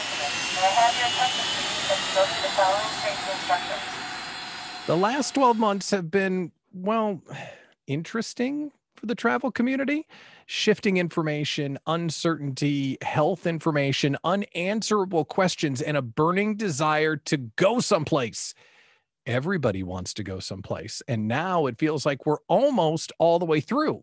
President, may I have your attention please as you go through the following safety instructions. The last 12 months have been, well, interesting for the travel community. Shifting information, uncertainty, health information, unanswerable questions, and a burning desire to go someplace. Everybody wants to go someplace. And now it feels like we're almost all the way through.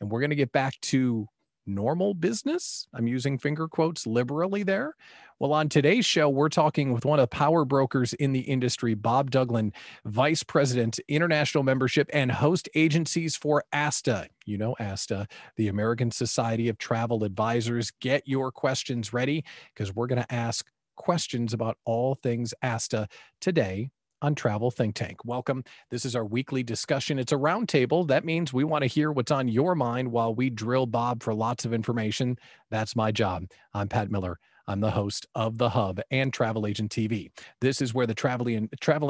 And we're going to get back to normal business. I'm using finger quotes liberally there. Well, on today's show, we're talking with one of the power brokers in the industry, Bob Dugin, Vice President, International Membership and Host Agencies for ASTA. You know ASTA, the American Society of Travel Advisors. Get your questions ready because we're going to ask questions about all things ASTA today on Travel Think Tank. Welcome. This is our weekly discussion. It's a roundtable. That means we want to hear what's on your mind while we drill Bob for lots of information. That's my job. I'm Pat Miller. I'm the host of The Hub and Travel Agent TV. This is where the travel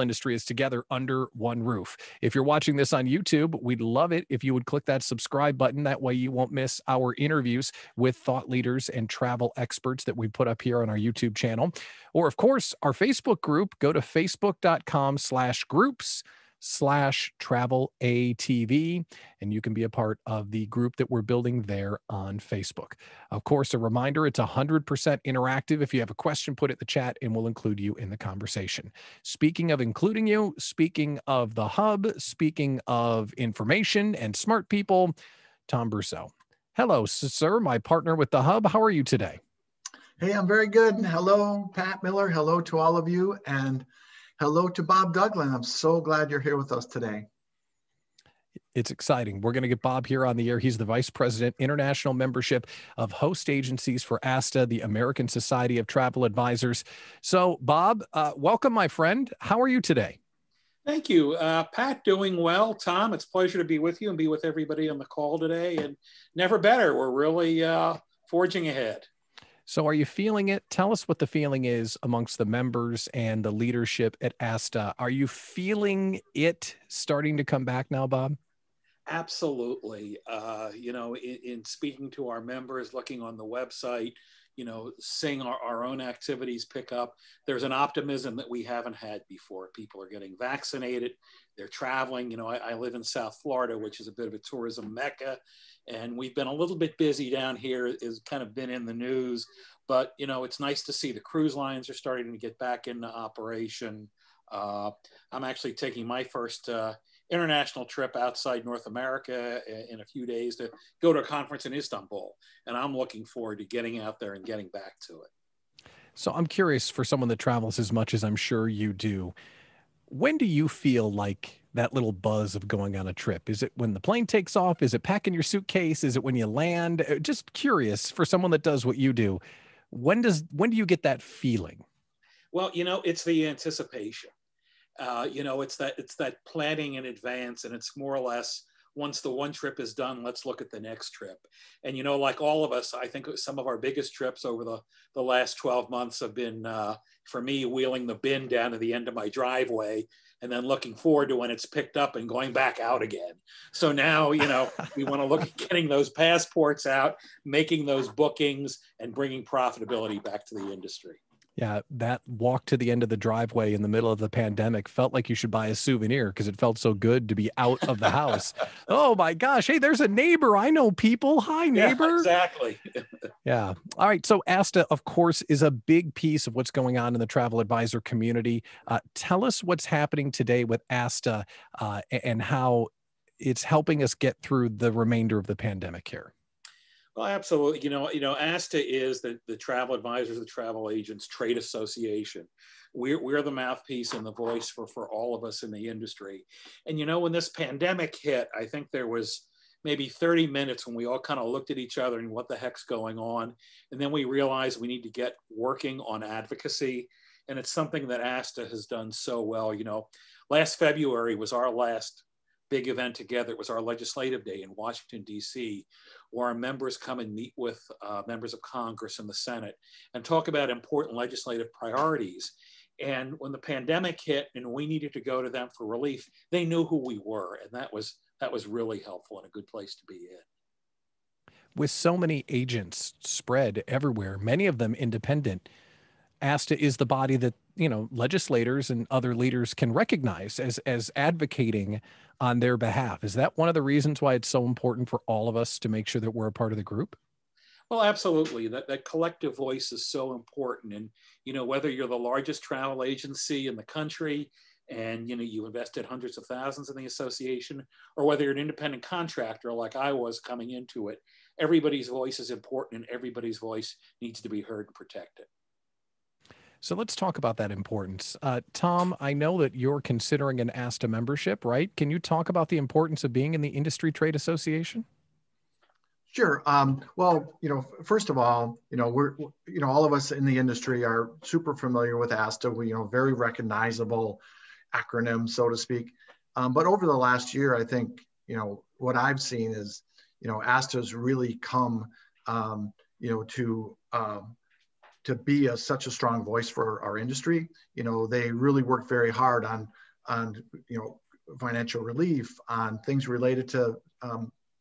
industry is together under one roof. If you're watching this on YouTube, we'd love it if you would click that subscribe button. That way you won't miss our interviews with thought leaders and travel experts that we put up here on our YouTube channel. Or of course, our Facebook group. Go to facebook.com/groups/TravelATV, and you can be a part of the group that we're building there on Facebook. Of course, a reminder, it's 100% interactive. If you have a question, put it in the chat and we'll include you in the conversation. Speaking of including you, speaking of The Hub, speaking of information and smart people, Tom Brussow. Hello, sir, my partner with The Hub. How are you today? Hey, I'm very good. Hello, Pat Miller. Hello to all of you. And hello to Bob Dugin. I'm so glad you're here with us today. It's exciting. We're going to get Bob here on the air. He's the Vice President, International Membership of Host Agencies for ASTA, the American Society of Travel Advisors. So, Bob, welcome, my friend. How are you today? Thank you. Pat, doing well. Tom, it's a pleasure to be with you and be with everybody on the call today. And never better. We're really forging ahead. So are you feeling it? Tell us what the feeling is amongst the members and the leadership at ASTA. Are you feeling it starting to come back now, Bob? Absolutely. You know, in speaking to our members, looking on the website, you know, seeing our own activities pick up, there's an optimism that we haven't had before. People are getting vaccinated. They're traveling. You know, I live in South Florida, which is a bit of a tourism mecca. And we've been a little bit busy down here. It's kind of been in the news. But, you know, it's nice to see the cruise lines are starting to get back into operation. I'm actually taking my first international trip outside North America in a few days to go to a conference in Istanbul. And I'm looking forward to getting out there and getting back to it. So I'm curious, for someone that travels as much as I'm sure you do, when do you feel like that little buzz of going on a trip? Is it when the plane takes off? Is it packing your suitcase? Is it when you land? Just curious, for someone that does what you do, when do you get that feeling? Well, you know, it's the anticipation. You know, it's that planning in advance, and it's more or less, once the one trip is done, let's look at the next trip. And, you know, like all of us, I think some of our biggest trips over the last 12 months have been, for me, wheeling the bin down to the end of my driveway and then looking forward to when it's picked up and going back out again. So now, you know, we want to look at getting those passports out, making those bookings, and bringing profitability back to the industry. Yeah, that walk to the end of the driveway in the middle of the pandemic felt like you should buy a souvenir because it felt so good to be out of the house. Oh, my gosh. Hey, there's a neighbor. I know people. Hi, neighbor. Yeah, exactly. Yeah. All right. So ASTA, of course, is a big piece of what's going on in the travel advisor community. Tell us what's happening today with ASTA and how it's helping us get through the remainder of the pandemic here. Well, absolutely. You know, ASTA is the Travel Advisors, the Travel Agents Trade Association. We're the mouthpiece and the voice for all of us in the industry. And, you know, when this pandemic hit, I think there was maybe 30 minutes when we all kind of looked at each other and what the heck's going on. And then we realized we need to get working on advocacy. And it's something that ASTA has done so well. You know, last February was our last big event together. It was our legislative day in Washington, D.C., where our members come and meet with members of Congress and the Senate and talk about important legislative priorities. And when the pandemic hit and we needed to go to them for relief, they knew who we were. And that was really helpful and a good place to be in. With so many agents spread everywhere, many of them independent, ASTA is the body that, you know, legislators and other leaders can recognize as advocating on their behalf. Is that one of the reasons why it's so important for all of us to make sure that we're a part of the group? Well, absolutely. That collective voice is so important. And, you know, whether you're the largest travel agency in the country and, you know, you invested hundreds of thousands in the association, or whether you're an independent contractor like I was coming into it, everybody's voice is important and everybody's voice needs to be heard and protected. So let's talk about that importance. Tom, I know that you're considering an ASTA membership, right? Can you talk about the importance of being in the Industry Trade Association? Sure. Well, you know, first of all, you know, all of us in the industry are super familiar with ASTA. We, you know, very recognizable acronym, so to speak. But over the last year, I think, you know, what I've seen is, you know, ASTA's really come, you know, to be such a strong voice for our industry. You know, they really work very hard on you know, financial relief, on things related to,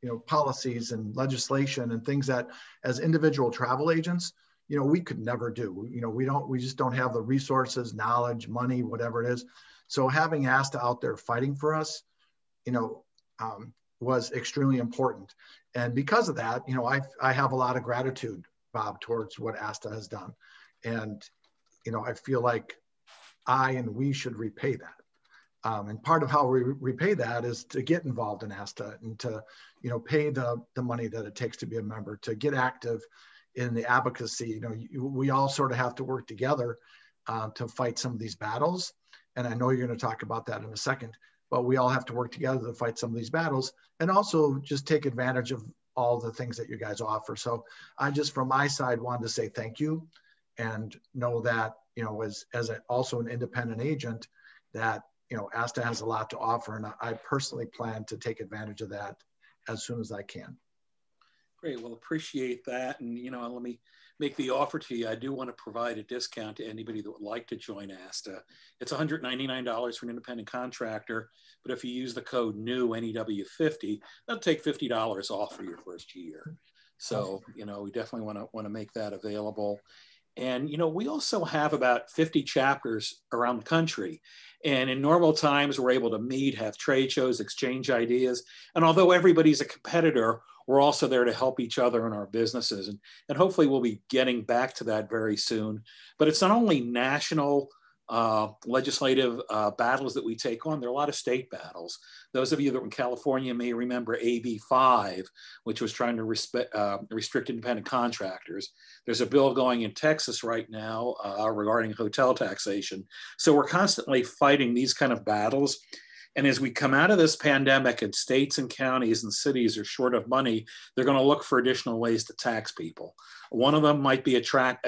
you know, policies and legislation and things that as individual travel agents, you know, we could never do. You know, we just don't have the resources, knowledge, money, whatever it is. So having ASTA out there fighting for us, you know, was extremely important. And because of that, you know, I have a lot of gratitude, Bob, towards what ASTA has done. And, you know, I feel like we should repay that. And part of how we repay that is to get involved in ASTA and to, you know, pay the money that it takes to be a member, to get active in the advocacy. You know, we all sort of have to work together to fight some of these battles. And I know you're going to talk about that in a second, but we all have to work together to fight some of these battles and also just take advantage of all the things that you guys offer. So I just, from my side, wanted to say thank you and know that, you know, also an independent agent, that, you know, ASTA has a lot to offer. And I personally plan to take advantage of that as soon as I can. Great, well, appreciate that. And, you know, let me make the offer to you. I do want to provide a discount to anybody that would like to join ASTA. It's $199 for an independent contractor, but if you use the code NEW, NEW50, they'll take $50 off for your first year. So, you know, we definitely want to make that available. And, you know, we also have about 50 chapters around the country. And in normal times, we're able to meet, have trade shows, exchange ideas. And although everybody's a competitor, we're also there to help each other in our businesses. And hopefully we'll be getting back to that very soon. But it's not only national legislative battles that we take on, there are a lot of state battles. Those of you that were in California may remember AB 5, which was trying to restrict independent contractors. There's a bill going in Texas right now regarding hotel taxation. So we're constantly fighting these kind of battles. And as we come out of this pandemic and states and counties and cities are short of money, they're going to look for additional ways to tax people. One of them might be a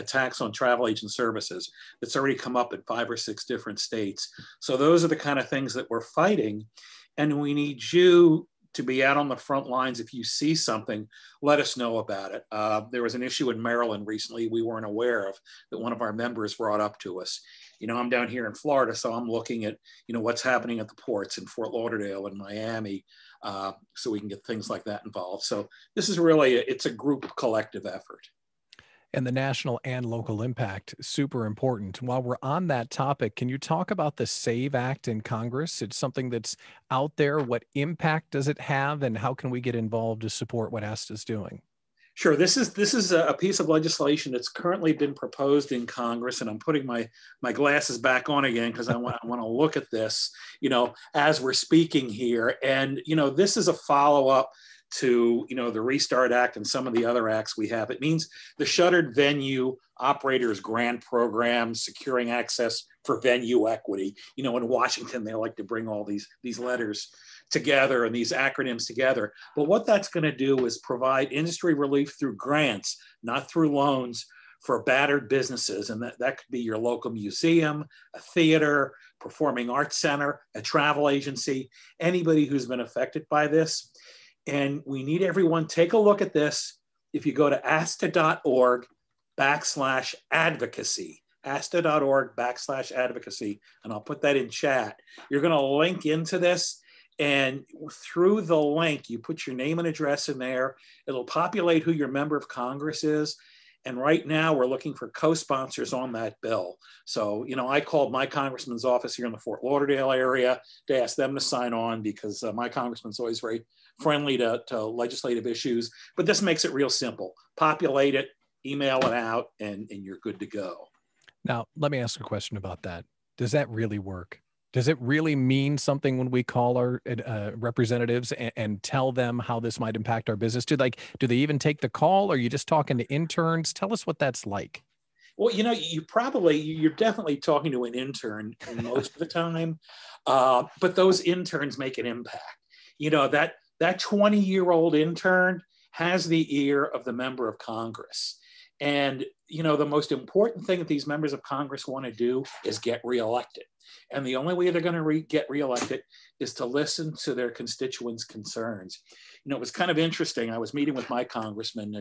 tax on travel agent services that's already come up in 5 or 6 different states. So those are the kind of things that we're fighting. And we need you to be out on the front lines. If you see something, let us know about it. There was an issue in Maryland recently we weren't aware of that one of our members brought up to us. You know, I'm down here in Florida, so I'm looking at, you know, what's happening at the ports in Fort Lauderdale and Miami, so we can get things like that involved. So this is really, it's a group collective effort. And the national and local impact, super important. While we're on that topic, can you talk about the SAVE Act in Congress? It's something that's out there. What impact does it have, and how can we get involved to support what ASTA is doing? Sure, this is a piece of legislation that's currently been proposed in Congress, and I'm putting my glasses back on again because I want to look at this, you know, as we're speaking here. And, you know, this is a follow-up to, you know, the Restart Act and some of the other acts we have. It means the Shuttered Venue Operators Grant Program, securing access for venue equity. You know, in Washington, they like to bring all these letters together and these acronyms together. But what that's going to do is provide industry relief through grants, not through loans, for battered businesses. And that could be your local museum, a theater, performing arts center, a travel agency, anybody who's been affected by this. And we need everyone take a look at this. If you go to asta.org/advocacy, asta.org/advocacy, and I'll put that in chat, you're going to link into this. And through the link, you put your name and address in there. It'll populate who your member of Congress is. And right now we're looking for co-sponsors on that bill. So, you know, I called my congressman's office here in the Fort Lauderdale area to ask them to sign on, because my congressman's always very friendly to legislative issues, but this makes it real simple. Populate it, email it out, and you're good to go. Now, let me ask a question about that. Does that really work? Does it really mean something when we call our representatives and tell them how this might impact our business? Do they even take the call? Or are you just talking to interns? Tell us what that's like. Well, you know, you're definitely talking to an intern most of the time, but those interns make an impact. You know, that 20-year-old intern has the ear of the member of Congress. And, you know, the most important thing that these members of Congress want to do is get reelected. And the only way they're going to get reelected is to listen to their constituents' concerns. You know, it was kind of interesting. I was meeting with my congressman,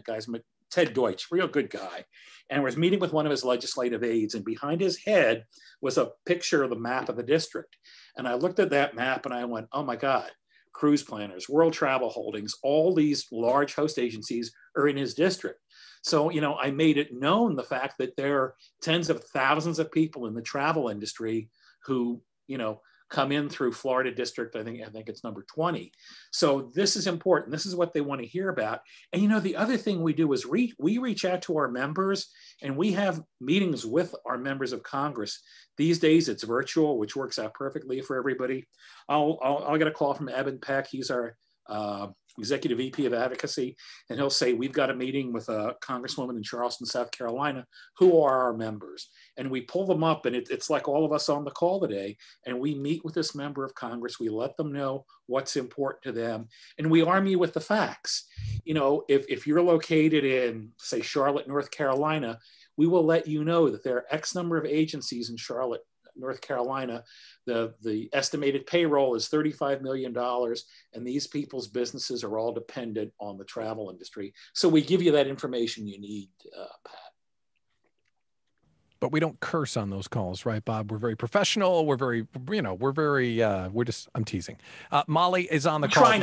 Ted Deutsch, real good guy, and I was meeting with one of his legislative aides, and behind his head was a picture of the map of the district. And I looked at that map and I went, oh my God, Cruise Planners, World Travel Holdings, all these large host agencies are in his district. So, you know, I made it known the fact that there are tens of thousands of people in the travel industry who, you know, come in through Florida district. I think it's number 20. So this is important. This is what they want to hear about. And, you know, the other thing we do is we reach out to our members, and we have meetings with our members of Congress. These days it's virtual, which works out perfectly for everybody. I'll get a call from Evan Peck. He's our Executive VP of Advocacy, and he'll say, we've got a meeting with a congresswoman in Charleston, South Carolina, who are our members? And we pull them up, and it's like all of us on the call today, and we meet with this member of Congress, we let them know what's important to them, and we arm you with the facts. You know, if you're located in, say, Charlotte, North Carolina, we will let you know that there are X number of agencies in Charlotte, North Carolina, the estimated payroll is $35 million, and these people's businesses are all dependent on the travel industry. So we give you that information you need, Pat. But we don't curse on those calls, right, Bob? We're very professional. We're very, you know, I'm teasing. Molly is on the call. We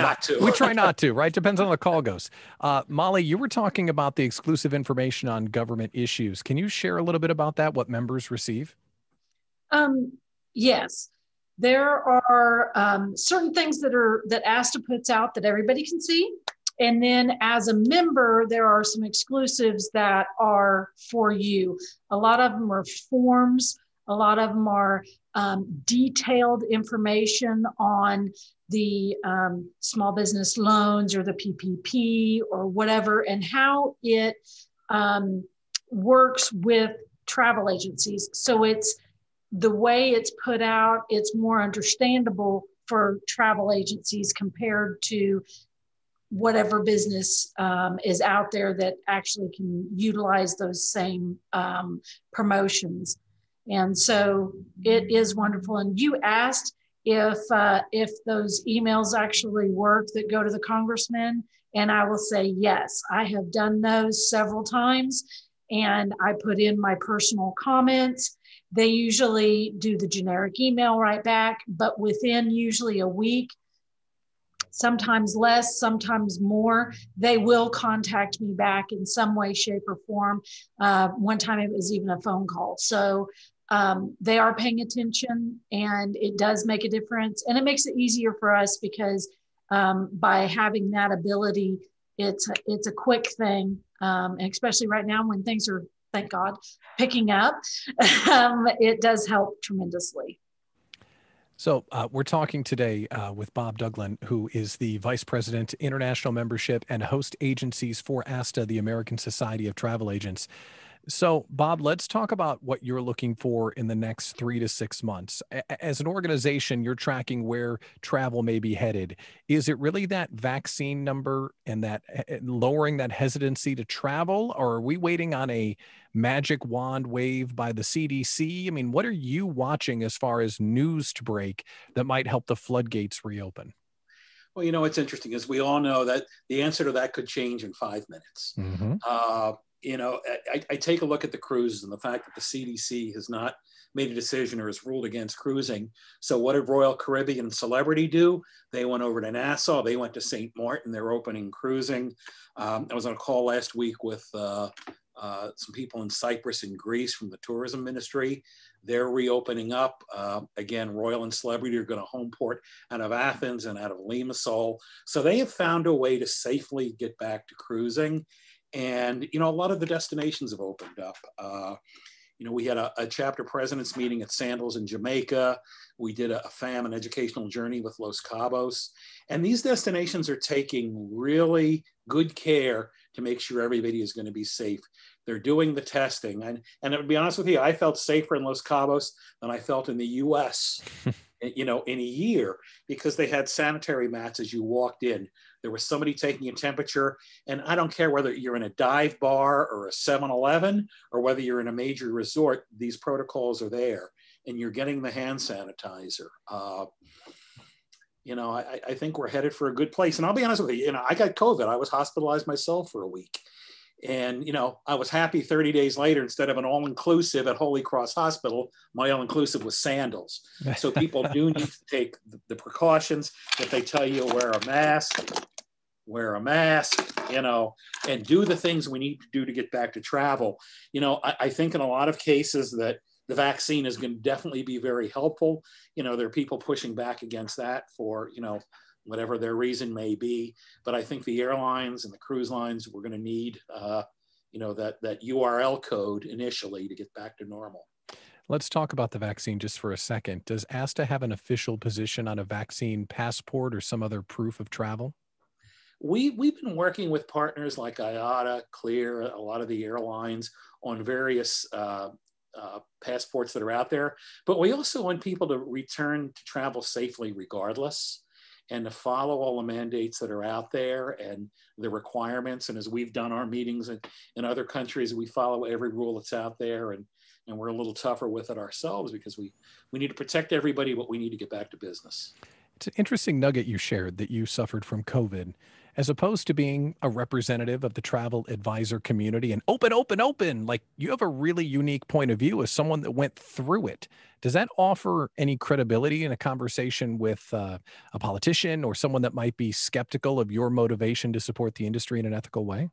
try not to, right? Depends on how the call goes. Molly, you were talking about the exclusive information on government issues. Can you share a little bit about that, what members receive? Yes, there are certain things that ASTA puts out that everybody can see. And then as a member, there are some exclusives that are for you. A lot of them are forms. A lot of them are detailed information on the small business loans or the PPP or whatever, and how it works with travel agencies. So it's the way it's put out, it's more understandable for travel agencies compared to whatever business is out there that actually can utilize those same promotions. And so it is wonderful. And you asked if those emails actually work that go to the congressman, and I will say yes. I have done those several times, and I put in my personal comments. They usually do the generic email right back, but within usually a week, sometimes less, sometimes more, they will contact me back in some way, shape, or form. One time it was even a phone call. So they are paying attention, and it does make a difference. And it makes it easier for us because by having that ability, it's a quick thing, and especially right now when things are, thank God, picking up, it does help tremendously. So we're talking today with Bob Dugin, who is the Vice President, International Membership and Host Agencies for ASTA, the American Society of Travel Agents. So, Bob, let's talk about what you're looking for in the next 3 to 6 months. As an organization, you're tracking where travel may be headed. Is it really that vaccine number and that lowering that hesitancy to travel? Or are we waiting on a magic wand wave by the CDC? I mean, what are you watching as far as news to break that might help the floodgates reopen? Well, you know, it's interesting, as we all know that the answer to that could change in 5 minutes. Mm-hmm. You know, I take a look at the cruises and the fact that the CDC has not made a decision or has ruled against cruising. So what did Royal Caribbean and Celebrity do? They went over to Nassau. They went to St. Martin. They're opening cruising. I was on a call last week with some people in Cyprus and Greece from the tourism ministry. They're reopening up. Again, Royal and Celebrity are going to home port out of Athens and out of Limassol. So they have found a way to safely get back to cruising. And, you know, a lot of the destinations have opened up. You know, we had a chapter president's meeting at Sandals in Jamaica. We did a FAM, an educational journey with Los Cabos. And these destinations are taking really good care to make sure everybody is going to be safe. They're doing the testing. And to be honest with you, I felt safer in Los Cabos than I felt in the US, you know, in a year, because they had sanitary mats as you walked in. There was somebody taking your temperature, and I don't care whether you're in a dive bar or a 7-Eleven or whether you're in a major resort, these protocols are there, and you're getting the hand sanitizer. You know, I think we're headed for a good place. And I'll be honest with you, you know, I got COVID. I was hospitalized myself for a week. And, you know, I was happy 30 days later, instead of an all-inclusive at Holy Cross Hospital, my all-inclusive was Sandals. So people do need to take the precautions that they tell you, wear a mask, you know, and do the things we need to do to get back to travel. You know, I think in a lot of cases that the vaccine is going to definitely be very helpful. You know, there are people pushing back against that for, you know, whatever their reason may be. But I think the airlines and the cruise lines, we're going to need, you know, that URL code initially to get back to normal. Let's talk about the vaccine just for a second. Does ASTA have an official position on a vaccine passport or some other proof of travel? We've been working with partners like IATA, Clear, a lot of the airlines on various passports that are out there. But we also want people to return to travel safely regardless, and to follow all the mandates that are out there and the requirements. And as we've done our meetings in other countries, we follow every rule that's out there, and we're a little tougher with it ourselves because we need to protect everybody, but we need to get back to business. It's an interesting nugget you shared that you suffered from COVID. As opposed to being a representative of the travel advisor community and open, like you have a really unique point of view as someone that went through it. Does that offer any credibility in a conversation with a politician or someone that might be skeptical of your motivation to support the industry in an ethical way?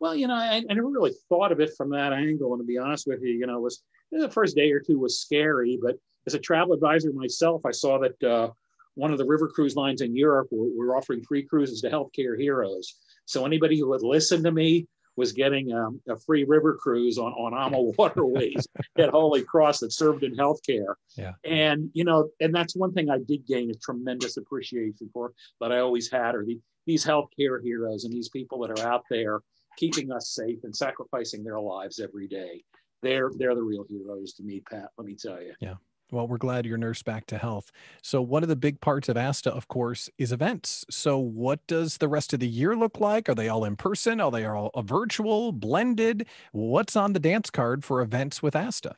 Well, you know, I never really thought of it from that angle. And to be honest with you, you know, the first day or two was scary, but as a travel advisor myself, I saw that one of the river cruise lines in Europe were offering free cruises to healthcare heroes. So anybody who would listen to me was getting a free river cruise on AMA Waterways at Holy Cross that served in healthcare. Yeah. And, you know, and that's one thing I did gain a tremendous appreciation for that I always had, are these healthcare heroes and these people that are out there keeping us safe and sacrificing their lives every day. They're the real heroes to me, Pat, let me tell you. Yeah. Well, we're glad you're nursed back to health. So one of the big parts of ASTA, of course, is events. So what does the rest of the year look like? Are they all in person? Are they all virtual, blended? What's on the dance card for events with ASTA?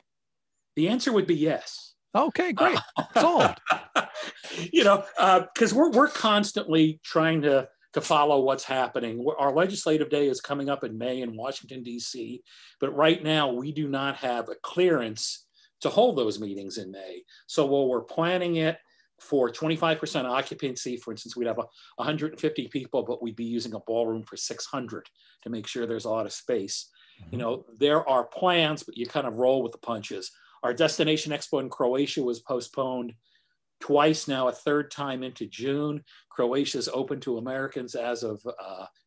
The answer would be yes. Okay, great. Sold. You know, because we're constantly trying to follow what's happening. Our legislative day is coming up in May in Washington, D.C., but right now we do not have a clearance to hold those meetings in May. So while we're planning it for 25% occupancy, for instance, we'd have 150 people, but we'd be using a ballroom for 600 to make sure there's a lot of space. You know, there are plans, but you kind of roll with the punches. Our Destination Expo in Croatia was postponed twice now, a third time into June. Croatia's open to Americans as of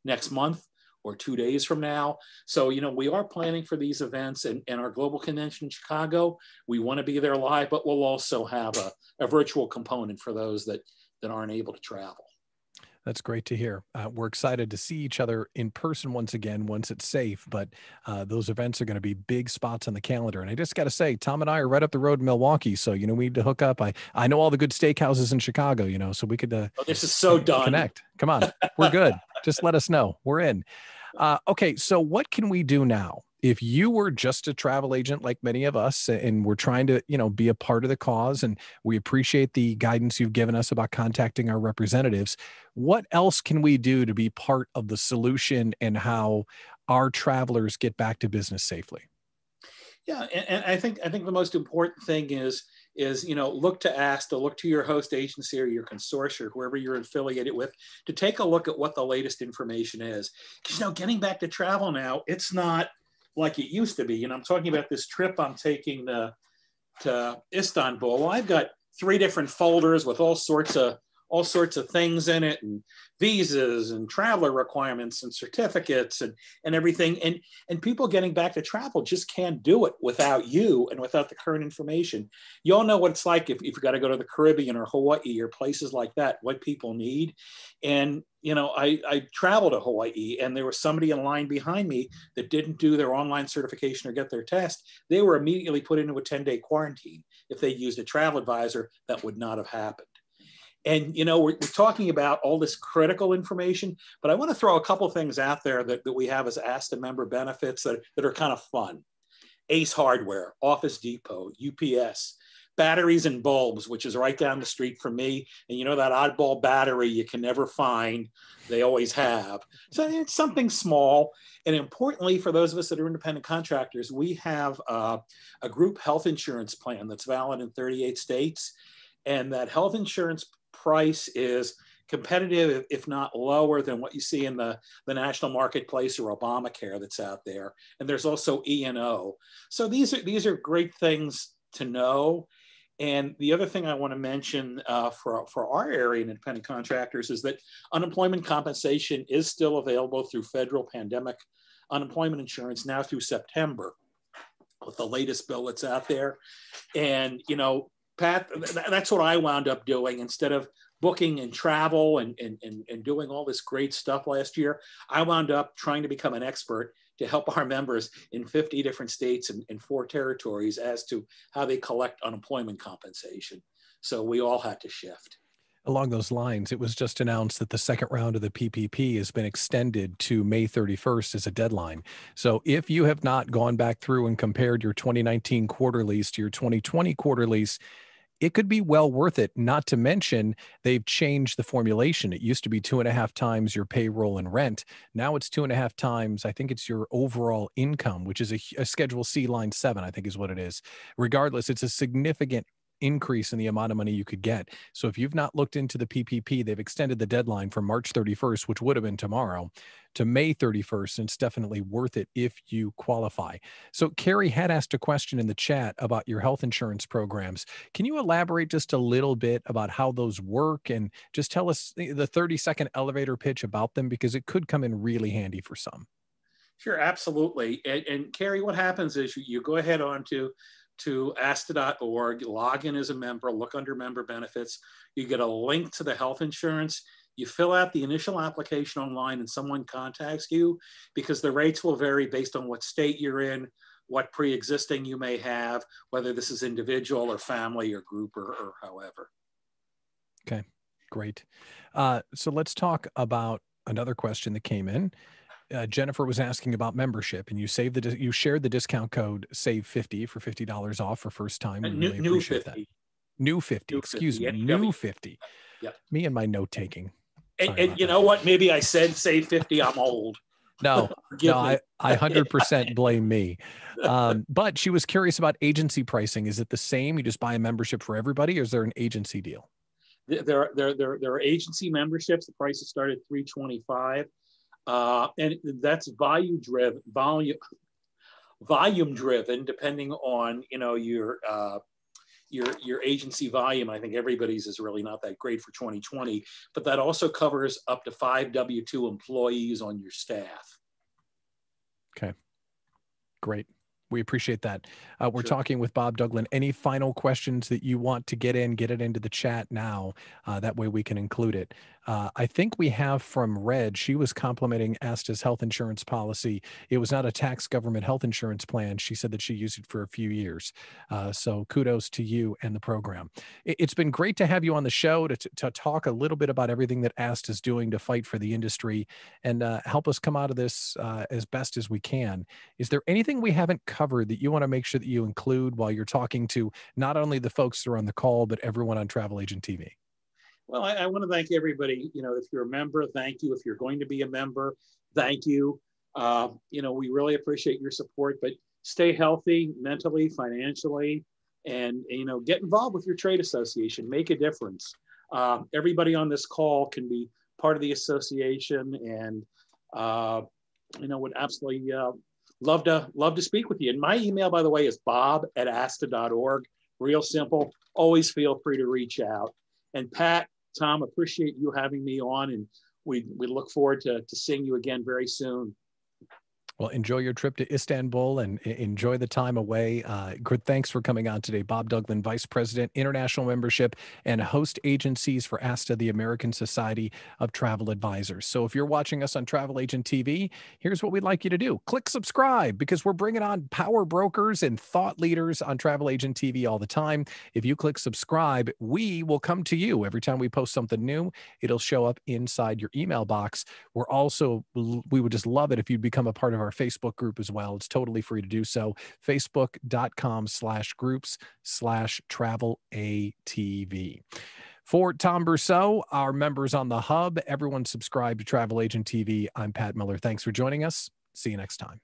next month, or 2 days from now. So, you know, we are planning for these events, and our global convention in Chicago, we want to be there live, but we'll also have a virtual component for those that aren't able to travel. That's great to hear. We're excited to see each other in person once again, once it's safe, but those events are going to be big spots on the calendar. And I just got to say, Tom and I are right up the road in Milwaukee. So, you know, we need to hook up. I know all the good steakhouses in Chicago, you know, so we could this is so done. Connect. Come on. We're good. Just let us know. We're in. Okay. So what can we do now? If you were just a travel agent like many of us, and we're trying to, you know, be a part of the cause, and we appreciate the guidance you've given us about contacting our representatives, what else can we do to be part of the solution and how our travelers get back to business safely? Yeah, and I think the most important thing is, you know, look to ASTA, look to your host agency or your consortia or whoever you're affiliated with to take a look at what the latest information is. Because, you know, getting back to travel now, it's not like it used to be. And I'm talking about this trip I'm taking to Istanbul. Well, I've got 3 different folders with all sorts of things in it, and visas and traveler requirements and certificates and everything. And people getting back to travel just can't do it without you and without the current information. You all know what it's like if you've got to go to the Caribbean or Hawaii or places like that, what people need. And, you know, I traveled to Hawaii and there was somebody in line behind me that didn't do their online certification or get their test. They were immediately put into a 10-day quarantine. If they used a travel advisor, that would not have happened. And, you know, we're talking about all this critical information, but I want to throw a couple things out there that we have as ASTA member benefits that are kind of fun. Ace Hardware, Office Depot, UPS, Batteries and Bulbs, which is right down the street from me. And you know that oddball battery you can never find, they always have. So it's something small. And importantly, for those of us that are independent contractors, we have a group health insurance plan that's valid in 38 states. And that health insurance price is competitive, if not lower than what you see in the national marketplace or Obamacare that's out there. And there's also E&O. So these are great things to know. And the other thing I want to mention for our area and independent contractors is that unemployment compensation is still available through federal pandemic unemployment insurance now through September with the latest bill that's out there. And, you know, Pat, that's what I wound up doing. Instead of booking and travel and doing all this great stuff last year, I wound up trying to become an expert to help our members in 50 different states and 4 territories as to how they collect unemployment compensation. So we all had to shift. Along those lines, it was just announced that the second round of the PPP has been extended to May 31st as a deadline. So if you have not gone back through and compared your 2019 quarterlies to your 2020 quarterlies, it could be well worth it, not to mention they've changed the formulation. It used to be 2.5 times your payroll and rent. Now it's 2.5 times, I think it's your overall income, which is a Schedule C line 7, I think is what it is. Regardless, it's a significant increase in the amount of money you could get. So if you've not looked into the PPP, they've extended the deadline from March 31st, which would have been tomorrow, to May 31st. And it's definitely worth it if you qualify. So Carrie had asked a question in the chat about your health insurance programs. Can you elaborate just a little bit about how those work and just tell us the 30-second elevator pitch about them, because it could come in really handy for some. Sure, absolutely. And Carrie, what happens is you go ahead on to asta.org, log in as a member, look under member benefits. You get a link to the health insurance. You fill out the initial application online and someone contacts you, because the rates will vary based on what state you're in, what pre-existing you may have, whether this is individual or family or group or however. Okay, great. So let's talk about another question that came in. Jennifer was asking about membership, and you shared the discount code SAVE50 for $50 off for first time. We really appreciate that. New 50. Yep. Me and my note taking. And you know what? Maybe I said SAVE50. I'm old. No, I 100% blame me. But she was curious about agency pricing. Is it the same? You just buy a membership for everybody, or is there an agency deal? There are agency memberships. The prices start at $325. And that's volume driven, depending on, you know, your agency volume. I think everybody's is really not that great for 2020, but that also covers up to 5 W-2 employees on your staff. Okay, great. We appreciate that. We're talking with Bob Dugin. Any final questions that you want to get it into the chat now. That way we can include it. I think we have from Red. She was complimenting ASTA's health insurance policy. It was not a tax government health insurance plan. She said that she used it for a few years. So kudos to you and the program. It's been great to have you on the show to talk a little bit about everything that ASTA's doing to fight for the industry and help us come out of this as best as we can. Is there anything we haven't covered that you want to make sure that you include while you're talking to not only the folks that are on the call, but everyone on Travel Agent TV? Well, I want to thank everybody. You know, if you're a member, thank you. If you're going to be a member, thank you. You know, we really appreciate your support, but stay healthy mentally, financially, and, you know, get involved with your trade association, make a difference. Everybody on this call can be part of the association and, you know, would absolutely Love to speak with you. And my email, by the way, is bob@asta.org. Real simple. Always feel free to reach out. And Pat, Tom, appreciate you having me on, and we look forward to seeing you again very soon. Well, enjoy your trip to Istanbul and enjoy the time away. Thanks for coming on today. Bob Dugin, Vice President, International Membership and Host Agencies for ASTA, the American Society of Travel Advisors. So if you're watching us on Travel Agent TV, here's what we'd like you to do. Click subscribe, because we're bringing on power brokers and thought leaders on Travel Agent TV all the time. If you click subscribe, we will come to you. Every time we post something new, it'll show up inside your email box. We're also, we would just love it if you'd become a part of our Facebook group as well. It's totally free to do so. Facebook.com/groups/TravelATV. For Tom Brussow, our members on the Hub, everyone subscribe to Travel Agent TV. I'm Pat Miller. Thanks for joining us. See you next time.